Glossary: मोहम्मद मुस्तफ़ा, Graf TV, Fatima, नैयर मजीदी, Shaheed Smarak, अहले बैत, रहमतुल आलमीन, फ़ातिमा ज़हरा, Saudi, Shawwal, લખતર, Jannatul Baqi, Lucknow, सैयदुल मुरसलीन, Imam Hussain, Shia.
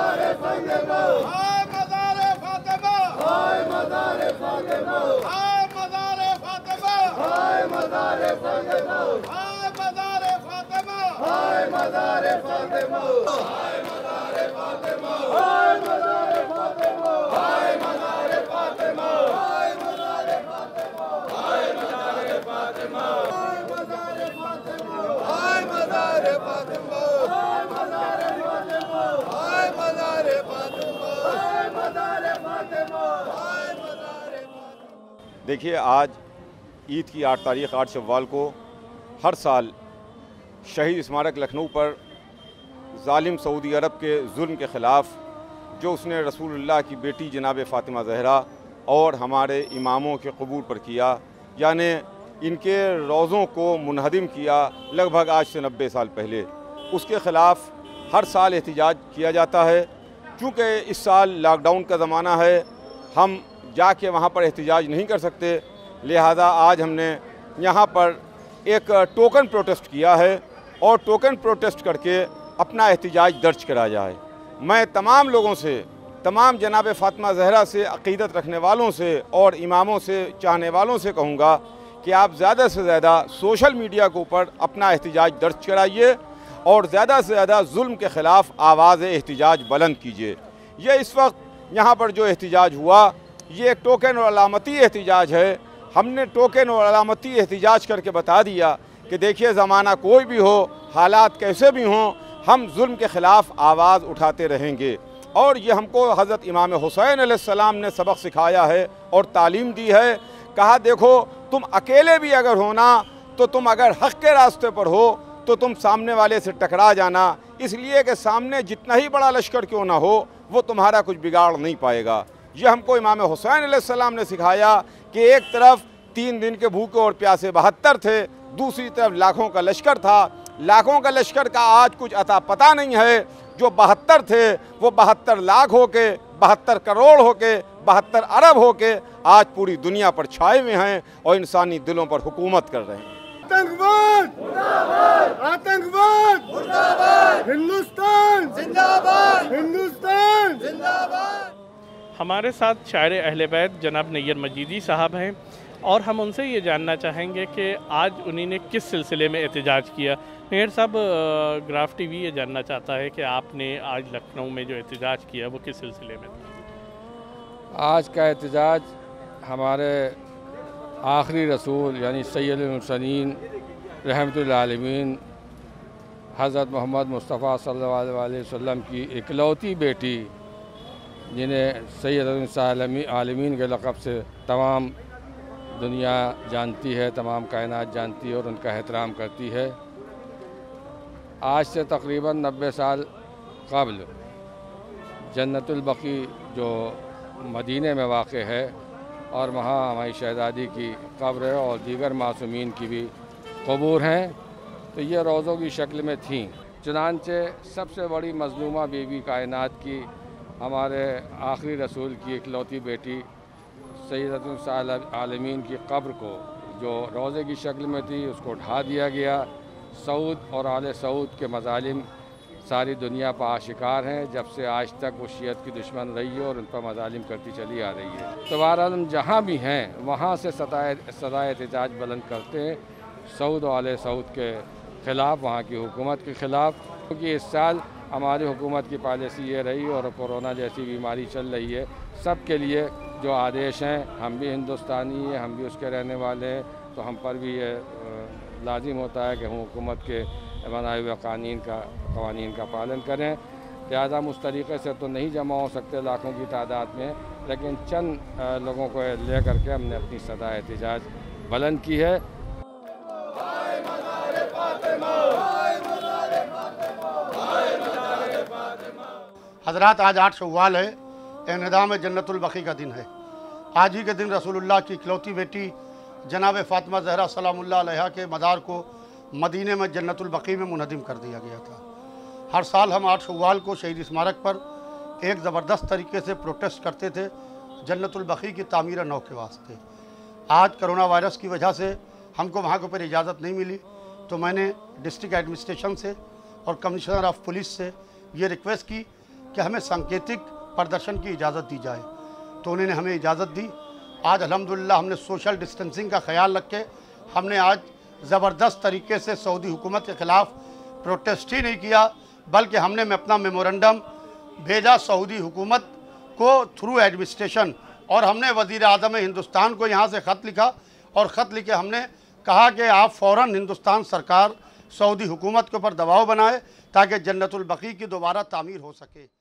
मदारे फातिमा, हाय मदारे फातिमा, हाय मदारे फातिमा, हाय मदारे फातिमा, हाय मदारे फातिमा, हाय मदारे फातिमा, हाय मदारे फातिमा, हाय मदारे फातिमा, हाय मदारे फातिमा, हाय मदारे फातिमा, हाय मदारे फातिमा, हाय मदारे फातिमा, हाय मदारे फातिमा, हाय मदारे फातिमा, हाय मदारे देखिए, आज ईद की 8 तारीख 8 शव्वाल को हर साल शहीद स्मारक लखनऊ पर जालिम सऊदी अरब के जुल्म के ख़िलाफ़ जो उसने रसूलुल्लाह की बेटी जनाबे फ़ातिमा ज़हरा और हमारे इमामों के क़बूर पर किया, यानि इनके रोज़ों को मुनहदिम किया लगभग आज से 90 साल पहले, उसके ख़िलाफ़ हर साल एहतिजाज किया जाता है। चूँकि इस साल लॉकडाउन का ज़माना है, हम जाके वहाँ पर एहतिजाज नहीं कर सकते, लिहाजा आज हमने यहाँ पर एक टोकन प्रोटेस्ट किया है और टोकन प्रोटेस्ट करके अपना एहतिजाज दर्ज कराया है। मैं तमाम लोगों से, तमाम जनाब फ़ातिमा ज़हरा से अक़ीदत रखने वालों से और इमामों से, चाहने वालों से कहूँगा कि आप ज़्यादा से ज़्यादा सोशल मीडिया के ऊपर अपना एहतिजाज दर्ज कराइए और ज़्यादा से ज़्यादा जुल्म के ख़िलाफ़ आवाज़ एहतिजाज बुलंद कीजिए। यह इस वक्त यहाँ पर जो एहतिजाज हुआ, ये एक टोकन और अलामती एहतिजाज है। हमने टोकन और अलामती एहतिजाज करके बता दिया कि देखिए, ज़माना कोई भी हो, हालात कैसे भी हों, हम जुल्म के ख़िलाफ़ आवाज़ उठाते रहेंगे। और ये हमको हज़रत इमाम हुसैन अलैहिस्सलाम ने सबक सिखाया है और तालीम दी है। कहा, देखो, तुम अकेले भी अगर होना तो तुम अगर हक़ के रास्ते पर हो तो तुम सामने वाले से टकरा जाना, इसलिए कि सामने जितना ही बड़ा लश्कर क्यों ना हो, वो तुम्हारा कुछ बिगाड़ नहीं पाएगा। यह हमको इमाम हुसैन अलैहिस्सलाम ने सिखाया कि एक तरफ 3 दिन के भूखे और प्यासे 72 थे, दूसरी तरफ लाखों का लश्कर था। लाखों का लश्कर का आज कुछ अता पता नहीं है। जो 72 थे वो 72 लाख होके, 72 करोड़ होके, 72 अरब होके आज पूरी दुनिया पर छाए हुए हैं और इंसानी दिलों पर हुकूमत कर रहे हैं। आतंकवाद, आतंकवाद मुर्दाबाद, हिंदुस्तान जिंदाबाद, हिंदुस्तान जिंदाबाद। हमारे साथ शायर अहले बैत जनाब नैयर मजीदी साहब हैं और हम उनसे ये जानना चाहेंगे कि आज उन्हीं ने किस सिलसिले में एहतिजाज किया। नैयर साहब, ग्राफ टीवी ये जानना चाहता है कि आपने आज लखनऊ में जो एहतिजाज किया वो किस सिलसिले में था? आज का एहतिजाज हमारे आखिरी रसूल यानी सैयदुल मुरसलीन रहमतुल आलमीन हज़रत मोहम्मद मुस्तफ़ा सल्लल्लाहु अलैहि वसल्लम की इकलौती बेटी, जिन्हें सैयदुल निसा आलमीन के लक़ब से तमाम दुनिया जानती है, तमाम कायनात जानती है और उनका एहतराम करती है। आज से तकरीबन 90 साल क़बल जन्नतुल बक़ी जो मदीने में वाक़े है और वहाँ हमारी शहज़ादी की कब्र है और दीगर मासूमीन की भी कबूर हैं, तो ये रोज़ों की शक्ल में थीं। चुनांचे सबसे बड़ी मज़लूमा बीवी कायनात की, हमारे आखिरी रसूल की इकलौती बेटी सैयदतुल निसा आलमीन की कब्र को जो रोज़े की शक्ल में थी, उसको ढा दिया गया। सऊद और आले सऊद के मज़ालिम सारी दुनिया पर आशिकार हैं, जब से आज तक वो शीयत की दुश्मन रही है और उन पर मजालिम करती चली आ रही है। तो बहरहाल जहाँ भी हैं वहाँ से सदा एहतिजाज बुलंद करते हैं, सऊद और आले सऊद के ख़िलाफ़, वहाँ की हुकूमत के ख़िलाफ़। क्योंकि इस साल हमारी हुकूमत की पॉलिसी ये रही और कोरोना जैसी बीमारी चल रही है, सब के लिए जो आदेश हैं, हम भी हिंदुस्तानी हैं, हम भी उसके रहने वाले हैं, तो हम पर भी ये लाजिम होता है कि हम हुकूमत के बनाए हुए कवानीन का पालन करें। लिहाजा हम उस तरीके से तो नहीं जमा हो सकते लाखों की तादाद में, लेकिन चंद लोगों को ले करके हमने अपनी सदा एहतिजाज बुलंद की है। हजरात, आज 8 शव्वाल है, इन्हदाम जन्नतुल बक़ी का दिन है। आज ही के दिन रसूलुल्लाह की इकलौती बेटी जनाब फ़ातिमा ज़हरा सलामुल्लाह अलैहा के मज़ार को मदीने में जन्नतुल बक़ी में मुनहदिम कर दिया गया था। हर साल हम 8 शव्वाल को शहीद स्मारक पर एक ज़बरदस्त तरीके से प्रोटेस्ट करते थे जन्नतुल बक़ी की तामीर नौ के वास्ते। आज करोना वायरस की वजह से हमको वहाँ के ऊपर इजाज़त नहीं मिली, तो मैंने डिस्ट्रिक्ट एडमिनिस्ट्रेशन से और कमिश्नर ऑफ पुलिस से ये रिक्वेस्ट की कि हमें सांकेतिक प्रदर्शन की इजाज़त दी जाए, तो उन्होंने हमें इजाज़त दी। आज अल्हम्दुलिल्लाह हमने सोशल डिस्टेंसिंग का ख्याल रख के हमने आज ज़बरदस्त तरीके से सऊदी हुकूमत के ख़िलाफ़ प्रोटेस्ट ही नहीं किया, बल्कि हमने में अपना मेमोरेंडम भेजा सऊदी हुकूमत को थ्रू एडमिनिस्ट्रेशन, और हमने वज़ीर आज़म हिंदुस्तान को यहाँ से ख़त लिखा और ख़त लिखे हमने कहा कि आप फ़ौरन हिंदुस्तान सरकार सऊदी हुकूमत के ऊपर दबाव बनाए ताकि जन्नतुल बक़ी की दोबारा तामीर हो सके।